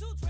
Two